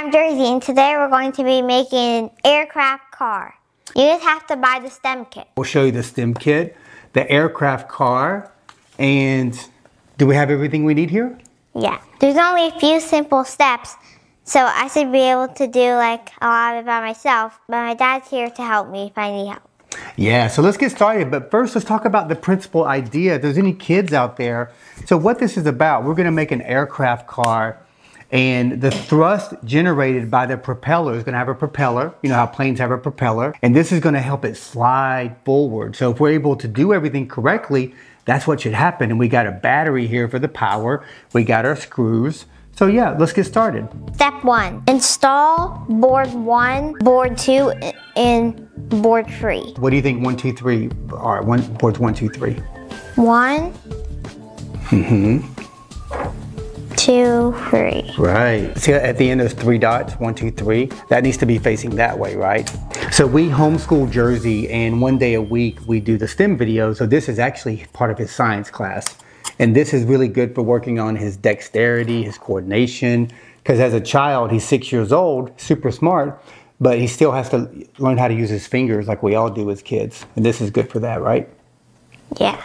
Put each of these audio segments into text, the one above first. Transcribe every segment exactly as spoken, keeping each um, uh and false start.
I'm Jersey, and today we're going to be making an aircraft car. You just have to buy the STEM kit. We'll show you the STEM kit, the aircraft car, and do we have everything we need here? Yeah. There's only a few simple steps, so I should be able to do like a lot of it by myself, but my dad's here to help me if I need help. Yeah, so let's get started, but first let's talk about the principal idea. If there's any kids out there, so what this is about, we're going to make an aircraft car. And the thrust generated by the propeller is going to have a propeller. You know how planes have a propeller. And this is going to help it slide forward. So if we're able to do everything correctly, that's what should happen. And we got a battery here for the power. We got our screws. So yeah, let's get started. Step one, install board one, board two, and board three. What do you think one, two, three are? One, boards one, two, three. One. Mm-hmm. Two, three. Right. See, at the end there's three dots, one, two, three. That needs to be facing that way, right? So we homeschool Jersey, and one day a week we do the STEM video. So this is actually part of his science class. And this is really good for working on his dexterity, his coordination. Because as a child, he's six years old, super smart, but he still has to learn how to use his fingers like we all do as kids. And this is good for that, right? Yeah.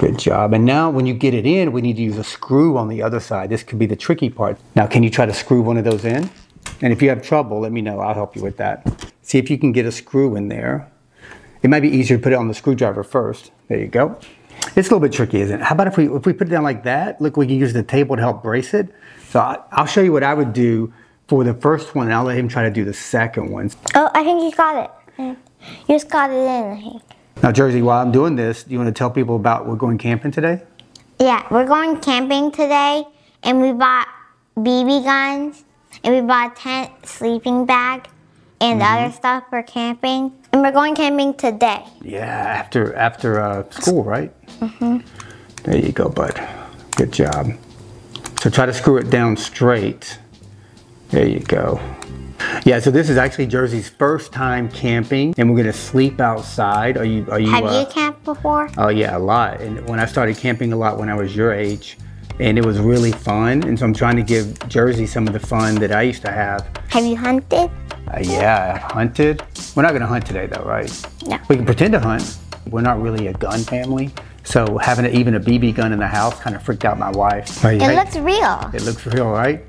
Good job. And now when you get it in, we need to use a screw on the other side. This could be the tricky part. Now, can you try to screw one of those in? And if you have trouble, let me know. I'll help you with that. See if you can get a screw in there. It might be easier to put it on the screwdriver first. There you go. It's a little bit tricky, isn't it? How about if we, if we put it down like that? Look, we can use the table to help brace it. So I, I'll show you what I would do for the first one, and I'll let him try to do the second one. Oh, I think you got it. You just got it in, I think. Now, Jersey, while I'm doing this, do you want to tell people about we're going camping today? Yeah, we're going camping today, and we bought B B guns, and we bought a tent, sleeping bag, and mm-hmm. other stuff for camping. And we're going camping today. Yeah, after after uh, school, right? Mm-hmm. There you go, bud. Good job. So try to screw it down straight. There you go. Yeah, so this is actually Jersey's first time camping, and we're gonna sleep outside. Are you? Are you? Have uh, you camped before? Oh yeah, a lot. And when I started camping a lot when I was your age, and it was really fun. And so I'm trying to give Jersey some of the fun that I used to have. Have you hunted? Uh, yeah, I've hunted. We're not gonna hunt today though, right? No. We can pretend to hunt. We're not really a gun family, so having a, even a B B gun in the house kind of freaked out my wife. Right? It looks real. It looks real, right?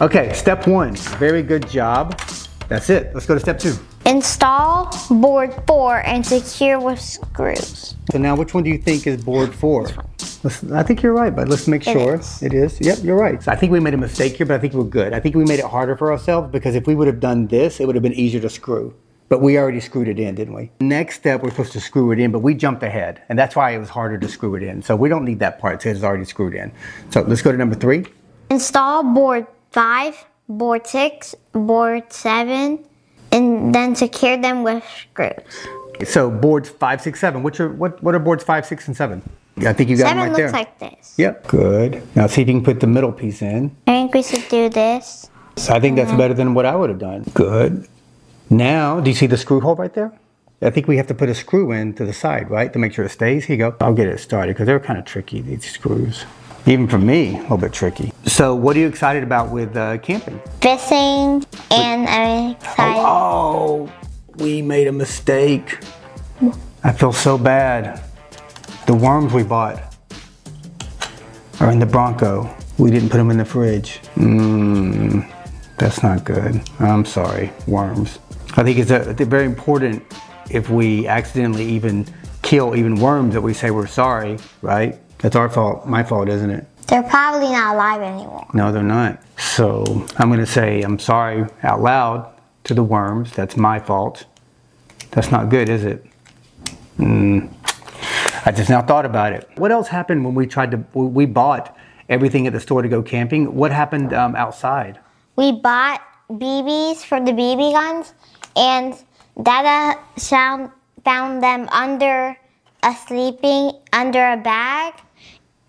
Okay, step one, very good job. That's it, let's go to step two. Install board four and secure with screws. So now which one do you think is board four? Listen, I think you're right, but let's make sure. It is. It is, yep, you're right. So I think we made a mistake here, but I think we're good. I think we made it harder for ourselves because if we would have done this, it would have been easier to screw. But we already screwed it in, didn't we? Next step, we're supposed to screw it in, but we jumped ahead. And that's why it was harder to screw it in. So we don't need that part, so it's already screwed in. So let's go to number three. Install board five, board six, board seven, and then secure them with screws. So boards five, six, seven. Which are what? What are boards five, six, and seven? I think you got them right there. Seven looks like this. Yep. Good. Now see if you can put the middle piece in. I think we should do this. So I think that's better than what I would have done. Good. Now, do you see the screw hole right there? I think we have to put a screw in to the side, right, to make sure it stays. Here you go. I'll get it started because they're kind of tricky, these screws. Even for me, a little bit tricky. So what are you excited about with uh, camping? Fishing, and I'm excited. Oh, oh, we made a mistake. I feel so bad. The worms we bought are in the Bronco. We didn't put them in the fridge. Mmm, that's not good. I'm sorry, worms. I think it's a, very important if we accidentally even kill even worms that we say we're sorry, right? That's our fault, my fault, isn't it? They're probably not alive anymore. No, they're not. So I'm gonna say I'm sorry out loud to the worms. That's my fault. That's not good, is it? Mm. I just now thought about it. What else happened when we tried to, we bought everything at the store to go camping? What happened um, outside? We bought B Bs for the B B guns, and Dada found them under a sleeping, under a bag.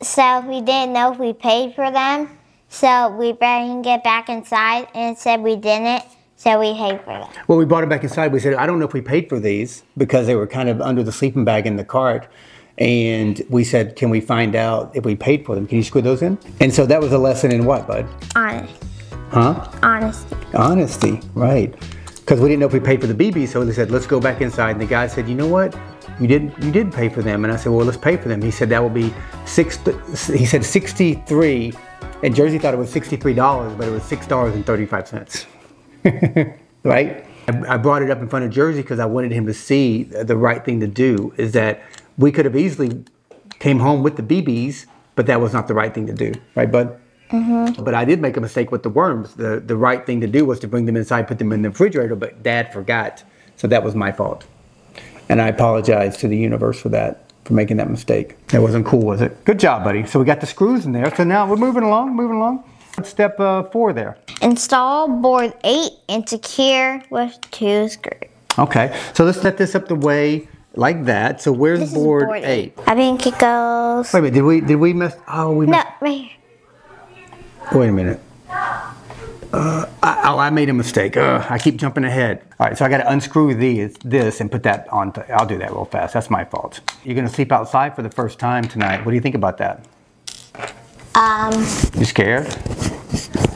So we didn't know if we paid for them, so we better get back inside, and it said we didn't, so we paid for them. Well, we brought it back inside. We said, I don't know if we paid for these because they were kind of under the sleeping bag in the cart. And we said, can we find out if we paid for them? Can you screw those in? And so that was a lesson in what, bud? Honesty. Huh? Honesty. Honesty, right. Because we didn't know if we paid for the B B, so they said, let's go back inside. And the guy said, you know what? You did, you did pay for them. And I said, well, let's pay for them. He said that will be six, he said sixty-three, and Jersey thought it was sixty-three dollars, but it was six dollars and thirty-five cents, right? I brought it up in front of Jersey because I wanted him to see the right thing to do is that we could have easily came home with the B Bs, but that was not the right thing to do, right, bud? Mm-hmm. But I did make a mistake with the worms. The, the right thing to do was to bring them inside, put them in the refrigerator, but Dad forgot. So that was my fault. And I apologize to the universe for that, for making that mistake. That wasn't cool, was it? Good job, buddy. So we got the screws in there. So now we're moving along, moving along. Step uh, four there. Install board eight and secure with two screws. Okay, so let's set this up the way like that. So where's this board, board eight? eight? I think it goes. Wait a minute, did we, did we mess? Oh, we messed. No, right here. Wait a minute. Uh, I, I made a mistake. Uh, I keep jumping ahead. All right, so I got to unscrew these, this and put that on. I'll do that real fast. That's my fault. You're going to sleep outside for the first time tonight. What do you think about that? Um. You scared?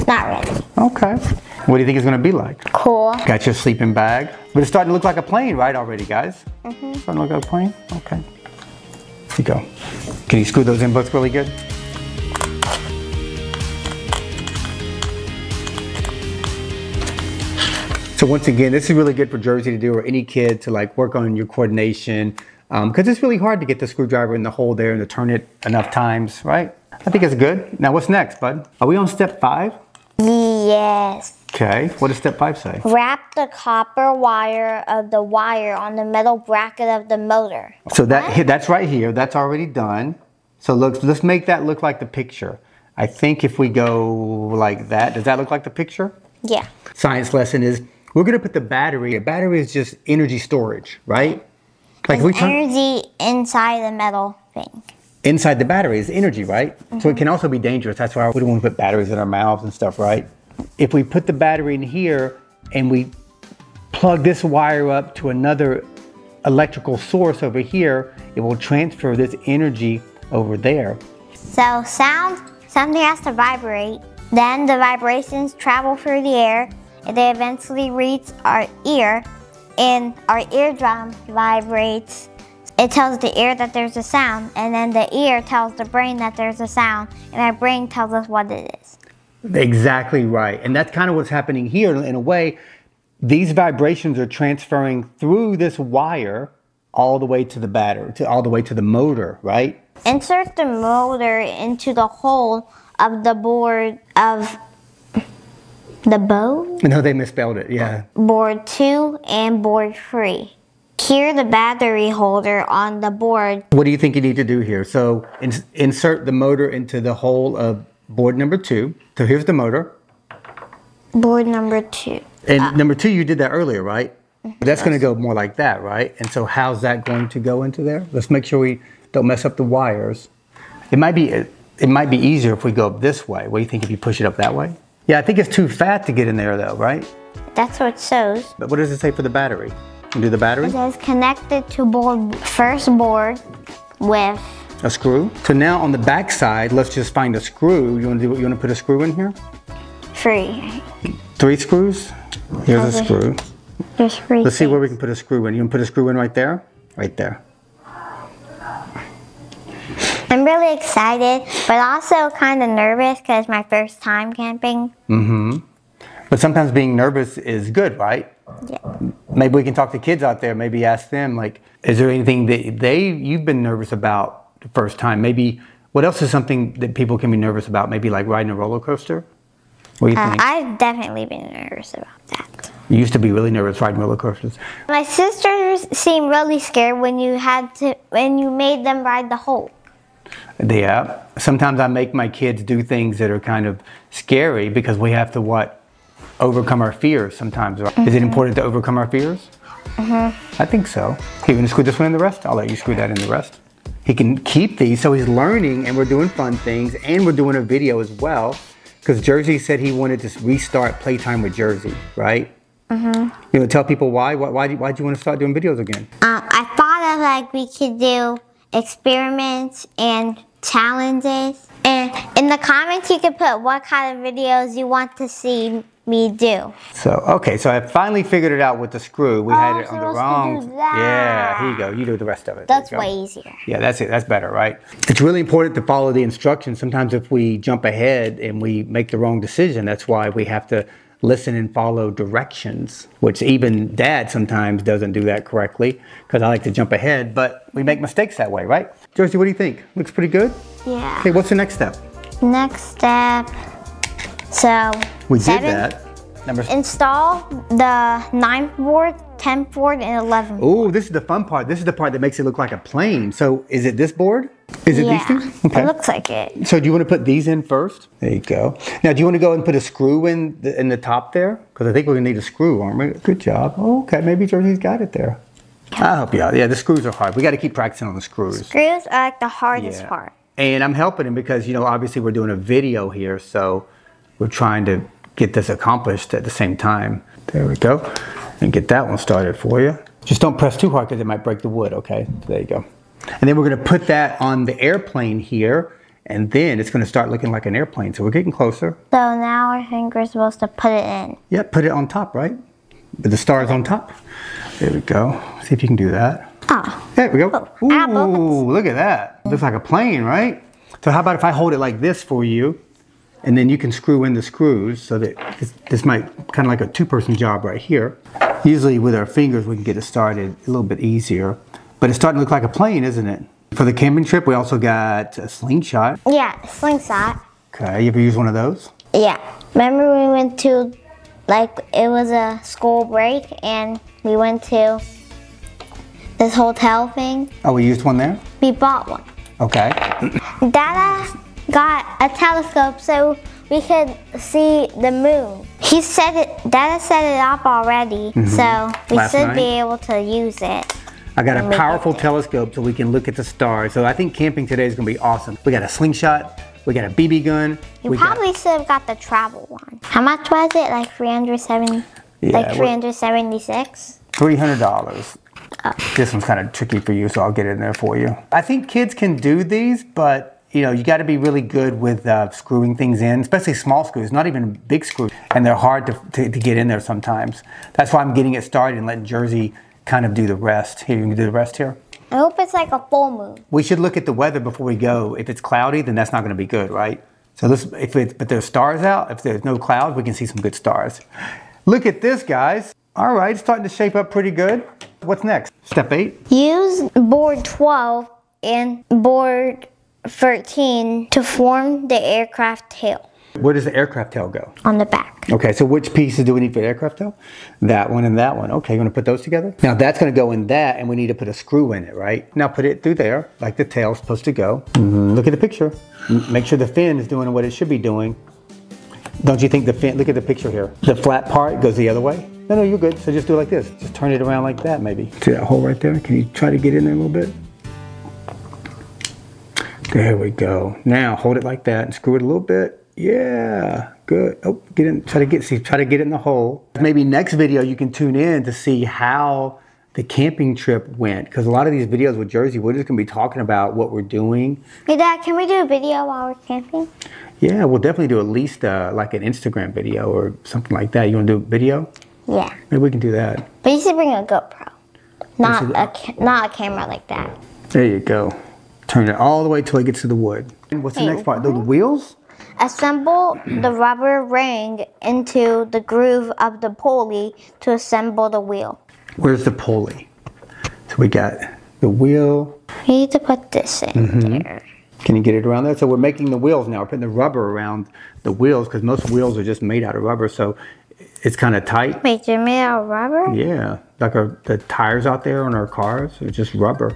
Not really. Okay. What do you think it's going to be like? Cool. Got your sleeping bag. But it's starting to look like a plane, right, already, guys? Mm-hmm. Starting to look like a plane? Okay. Here you go. Can you screw those in both really good? So once again, this is really good for Jersey to do or any kid to like work on your coordination because um, it's really hard to get the screwdriver in the hole there and to turn it enough times, right? I think it's good. Now what's next, bud? Are we on step five? Yes. Okay, what does step five say? Wrap the copper wire of the wire on the metal bracket of the motor. So that that's right here, that's already done. So look, let's make that look like the picture. I think if we go like that, does that look like the picture? Yeah. Science lesson is we're gonna put the battery, a battery is just energy storage, right? Like we energy inside the metal thing. Inside the battery is energy, right? Mm-hmm. So it can also be dangerous. That's why we don't want to put batteries in our mouths and stuff, right? If we put the battery in here and we plug this wire up to another electrical source over here, it will transfer this energy over there. So sound, something has to vibrate. Then the vibrations travel through the air and they eventually reach our ear, and our eardrum vibrates. It tells the ear that there's a sound, and then the ear tells the brain that there's a sound, and our brain tells us what it is. Exactly right. And that's kind of what's happening here in a way. These vibrations are transferring through this wire all the way to the battery, to all the way to the motor, right? Insert the motor into the hole of the board of the bow? No, they misspelled it, yeah. Board two and board three. Secure the battery holder on the board. What do you think you need to do here? So ins insert the motor into the hole of board number two. So here's the motor. Board number two. And uh, number two, you did that earlier, right? Mm-hmm. That's going to go more like that, right? And so how's that going to go into there? Let's make sure we don't mess up the wires. It might be, it might be easier if we go up this way. What do you think if you push it up that way? Yeah, I think it's too fat to get in there though, right? That's what it shows. But what does it say for the battery? Do the battery? It says connected to board first board with a screw. So now on the back side, let's just find a screw. You want to do? You want to put a screw in here? Three. Three screws. Here's a screw. There's three. Let's see where we can put a screw in. You want to put a screw in right there? Right there. I'm really excited, but also kind of nervous because my first time camping. Mm-hmm. But sometimes being nervous is good, right? Yeah. Maybe we can talk to kids out there, maybe ask them, like, is there anything that they, you've been nervous about the first time? Maybe, what else is something that people can be nervous about? Maybe like riding a roller coaster? What do you uh, think? I've definitely been nervous about that. You used to be really nervous riding roller coasters. My sisters seemed really scared when you had to, when you made them ride the Hulk. Yeah. Sometimes I make my kids do things that are kind of scary because we have to, what? Overcome our fears sometimes, right? Mm-hmm. Is it important to overcome our fears? Mm-hmm. I think so. Here, you want to screw this one in the rest? I'll let you screw that in the rest. He can keep these, so he's learning and we're doing fun things and we're doing a video as well because Jersey said he wanted to restart Playtime with Jersey, right? Mm-hmm. You know, tell people why? Why, why, why'd you want to start doing videos again? Um, I thought of like we could do experiments and challenges and And in the comments, you can put what kind of videos you want to see me do. So, okay, so I finally figured it out with the screw. We oh, had it on the wrong. Yeah, here you go. You do the rest of it. That's way easier. Yeah, that's it. That's better, right? It's really important to follow the instructions. Sometimes if we jump ahead and we make the wrong decision, that's why we have to listen and follow directions, which even Dad sometimes doesn't do that correctly because I like to jump ahead, but we make mistakes that way, right? Jersey, what do you think? Looks pretty good? Yeah. Okay, what's the next step? Next step, so we seven, did that. Number install the ninth board, tenth board, and eleventh board. Oh, this is the fun part. This is the part that makes it look like a plane. So is it this board? Is it yeah, these two? Okay. It looks like it. So do you want to put these in first? There you go. Now, do you want to go and put a screw in the, in the top there? Because I think we're going to need a screw, aren't we? Good job. Oh, okay, maybe Jersey's got it there. I'll help you out. Yeah, the screws are hard. We got to keep practicing on the screws. Screws are like the hardest yeah. part. And I'm helping him because, you know, obviously we're doing a video here, so we're trying to get this accomplished at the same time. There we go. And get that one started for you. Just don't press too hard because it might break the wood, okay? There you go. And then we're going to put that on the airplane here, and then it's going to start looking like an airplane. So we're getting closer. So now I think we're supposed to put it in. Yeah, put it on top, right? With the stars on top. There we go. See if you can do that. Oh. There we go. Ooh, look at that. Looks like a plane, right? So how about if I hold it like this for you, and then you can screw in the screws so that this, this might kind of like a two-person job right here. Usually with our fingers we can get it started a little bit easier. But it's starting to look like a plane, isn't it? For the camping trip, we also got a slingshot. Yeah, a slingshot. Okay, you ever use one of those? Yeah. Remember we went to, like, it was a school break, and we went to this hotel thing. Oh, we used one there? We bought one. Okay. Dada got a telescope so we could see the moon. He set it, Dada set it up already, mm-hmm. so we Last should night. be able to use it. I got a powerful telescope so we can look at the stars. So I think camping today is going to be awesome. We got a slingshot. We got a B B gun. You probably should have got the travel one. How much was it? Like three hundred seventy, yeah, like three hundred seventy-six? three hundred dollars. Oh. This one's kind of tricky for you, so I'll get it in there for you. I think kids can do these, but you know, you got to be really good with uh, screwing things in, especially small screws, not even big screws. And they're hard to, to, to get in there sometimes. That's why I'm getting it started and letting Jersey kind of do the rest. Here, you can do the rest here. I hope it's like a full moon. We should look at the weather before we go. If it's cloudy, then that's not going to be good, right? So this, if it's, but there's stars out, if there's no clouds, we can see some good stars. Look at this, guys. All right, it's starting to shape up pretty good. What's next? Step eight. Use board twelve and board thirteen to form the aircraft tail. Where does the aircraft tail go? On the back. Okay, so which pieces do we need for the aircraft tail? That one and that one. Okay, you want to put those together? Now that's going to go in that, and we need to put a screw in it, right? Now put it through there, like the tail's supposed to go. Mm-hmm. Look at the picture. Make sure the fin is doing what it should be doing. Don't you think the fin, look at the picture here. The flat part goes the other way. No, no, you're good. So just do it like this. Just turn it around like that, maybe. See that hole right there? Can you try to get in there a little bit? There we go. Now hold it like that and screw it a little bit. Yeah, good. Oh, get in, try to get, see, try to get in the hole. Maybe next video you can tune in to see how the camping trip went. Because a lot of these videos with Jersey, we're just going to be talking about what we're doing. Hey, Dad, can we do a video while we're camping? Yeah, we'll definitely do at least uh, like an Instagram video or something like that. You want to do a video? Yeah. Maybe we can do that. But you should bring a GoPro. Not, a, ca not a camera like that. There you go. Turn it all the way till it gets to the wood. And what's hey, the next part? The wheels? Assemble the rubber ring into the groove of the pulley to assemble the wheel. Where's the pulley? So we got the wheel. We need to put this in mm-hmm. there. Can you get it around there? So we're making the wheels now. We're putting the rubber around the wheels because most wheels are just made out of rubber, so it's kind of tight. Wait, they're made out of rubber? Yeah, like our, the tires out there on our cars are just rubber.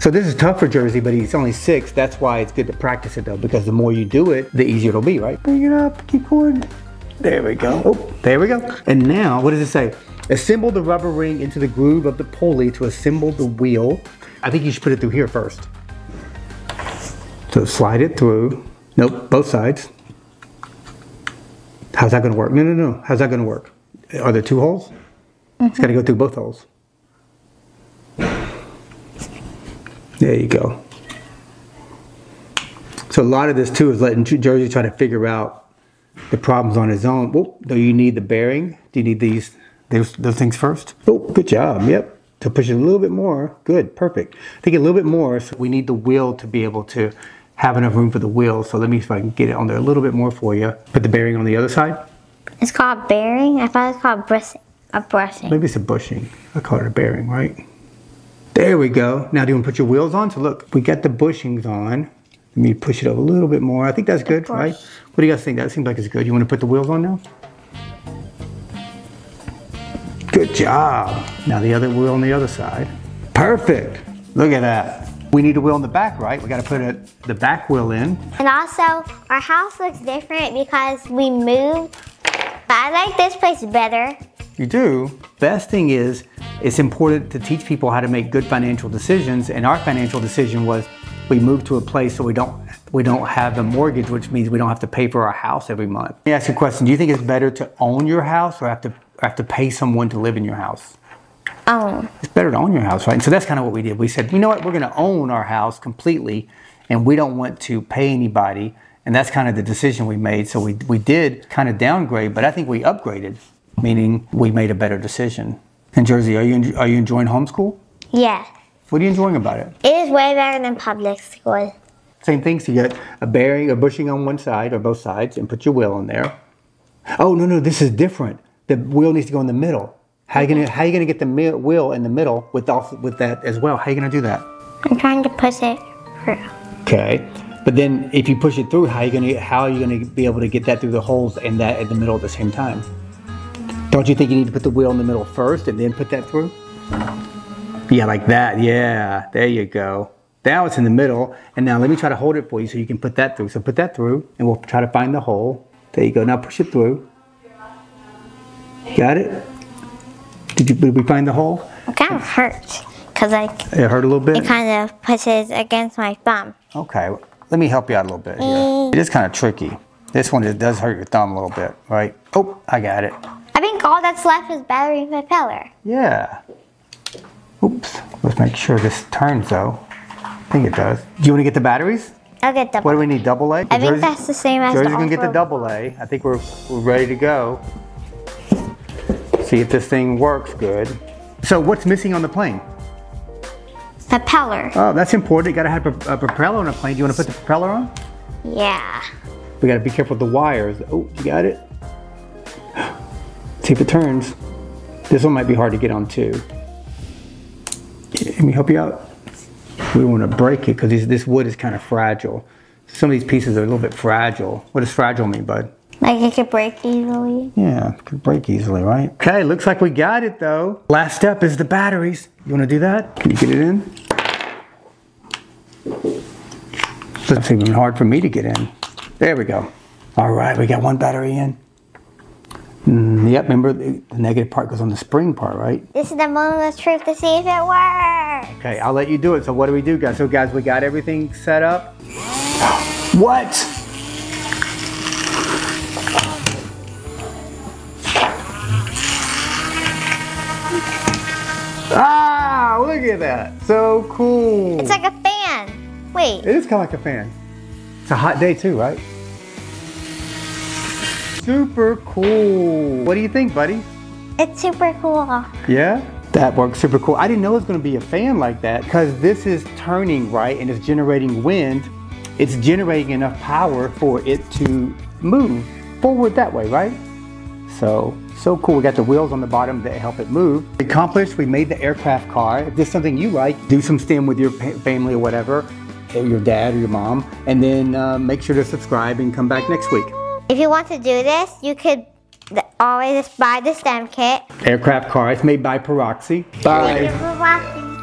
So this is tough for Jersey, but he's only six. That's why it's good to practice it though, because the more you do it, the easier it'll be, right? Bring it up, keep going. There we go. Oh, there we go. And now, what does it say? Assemble the rubber ring into the groove of the pulley to assemble the wheel. I think you should put it through here first. So slide it through. Nope, both sides. How's that gonna work? No, no, no, how's that gonna work? Are there two holes? Mm-hmm. It's gotta go through both holes. There you go. So a lot of this too is letting Jersey try to figure out the problems on his own. Oh, do you need the bearing? Do you need these those, those things first? Oh, good job. Yep. So push it a little bit more. Good. Perfect. Take it a little bit more. So we need the wheel to be able to have enough room for the wheel. So let me see if I can get it on there a little bit more for you. Put the bearing on the other side. It's called bearing? I thought it's called brushing. A brushing. Maybe it's a bushing. I call it a bearing, right? There we go. Now do you want to put your wheels on? So look, we got the bushings on. Let me push it up a little bit more. I think that's good, right? What do you guys think? That seems like it's good. You want to put the wheels on now? Good job. Now the other wheel on the other side. Perfect. Look at that. We need a wheel in the back, right? We got to put a, the back wheel in. And also, our house looks different because we moved. But I like this place better. You do? Best thing is, it's important to teach people how to make good financial decisions, and our financial decision was we moved to a place so we don't we don't have a mortgage, which means we don't have to pay for our house every month. Let me ask you a question. Do you think it's better to own your house or have to have to pay someone to live in your house? Own. It's better to own your house, right? And so that's kind of what we did. We said, you know what? We're going to own our house completely, and we don't want to pay anybody. And that's kind of the decision we made. So we, we did kind of downgrade, but I think we upgraded, meaning we made a better decision. And Jersey, are you, are you enjoying homeschool? Yeah. What are you enjoying about it? It is way better than public school. Same thing, so you got a bearing, a bushing on one side or both sides, and put your wheel in there. Oh, no, no, this is different. The wheel needs to go in the middle. How are you gonna, how are you gonna get the wheel in the middle with, also, with that as well? How are you gonna do that? I'm trying to push it through. Okay. But then, if you push it through, how are you gonna how are you gonna be able to get that through the holes and that in the middle at the same time? Don't you think you need to put the wheel in the middle first and then put that through? Yeah, like that. Yeah, there you go. Now it's in the middle, and now let me try to hold it for you so you can put that through. So put that through, and we'll try to find the hole. There you go. Now push it through. Got it? Did you did we find the hole? It kind of hurts because I. It hurt a little bit. It kind of pushes against my thumb. Okay. Let me help you out a little bit here. It is kind of tricky. This one does hurt your thumb a little bit, right? Oh, I got it. I think all that's left is battery and propeller. Yeah. Oops. Let's make sure this turns, though. I think it does. Do you want to get the batteries? I'll get double. What do we need, double A? I think that's the same as the Jersey's going to get the double A. I think we're, we're ready to go. See if this thing works good. So what's missing on the plane? Propeller. Oh, that's important. You gotta have a, a propeller on a plane. Do you want to put the propeller on? Yeah. We gotta be careful with the wires. Oh, you got it. See if it turns. This one might be hard to get on too. Let me help you out. We don't want to break it because this wood is kind of fragile. Some of these pieces are a little bit fragile. What does fragile mean, bud? Like it could break easily? Yeah, it could break easily, right? Okay, looks like we got it though. Last step is the batteries. You wanna do that? Can you get it in? It's even hard for me to get in. There we go. All right, we got one battery in. Mm, yep, remember the negative part goes on the spring part, right? This is the moment of truth to see if it works. Okay, I'll let you do it. So what do we do, guys? So guys, we got everything set up. What? Ah, look at that. So cool. It's like a fan. Wait. It is kind of like a fan. It's a hot day too, right? Super cool. What do you think, buddy? It's super cool. Yeah? That works super cool. I didn't know it was going to be a fan like that because this is turning, right? And it's generating wind. It's generating enough power for it to move forward that way, right? So, so cool. We got the wheels on the bottom that help it move. We accomplished, we made the aircraft car. If this is something you like, do some STEM with your family or whatever, or your dad or your mom, and then uh, make sure to subscribe and come back next week. If you want to do this, you could always buy the STEM kit. Aircraft car, it's made by Peroxy. Bye.